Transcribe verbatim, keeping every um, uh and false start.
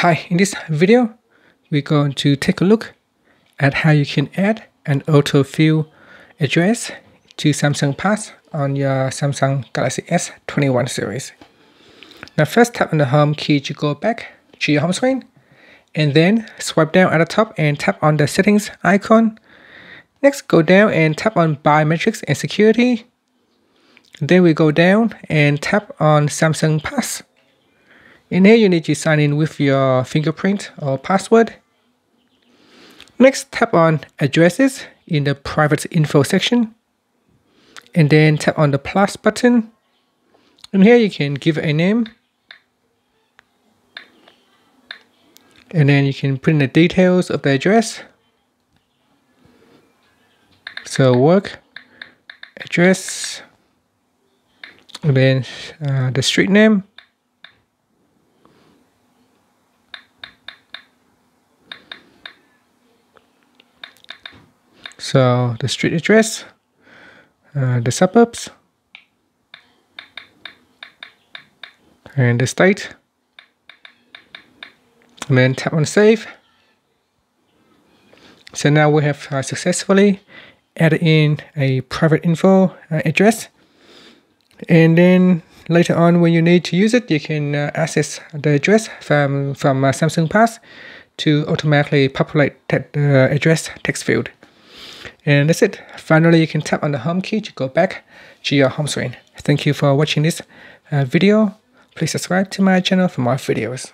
Hi, in this video, we're going to take a look at how you can add an autofill address to Samsung Pass on your Samsung Galaxy S twenty-one series. Now first tap on the home key to go back to your home screen, and then swipe down at the top and tap on the settings icon. Next, go down and tap on biometrics and security. Then we go down and tap on Samsung Pass. In here, you need to sign in with your fingerprint or password. Next, tap on addresses in the private info section, and then tap on the plus button. And here you can give it a name, and then you can put in the details of the address. So work address, and then uh, the street name. So the street address, uh, the suburbs, and the state, and then tap on save. So now we have uh, successfully added in a private info uh, address, and then later on when you need to use it, you can uh, access the address from, from uh, Samsung Pass to automatically populate that uh, address text field. And that's it. Finally, you can tap on the home key to go back to your home screen. Thank you for watching this uh, video. Please subscribe to my channel for more videos.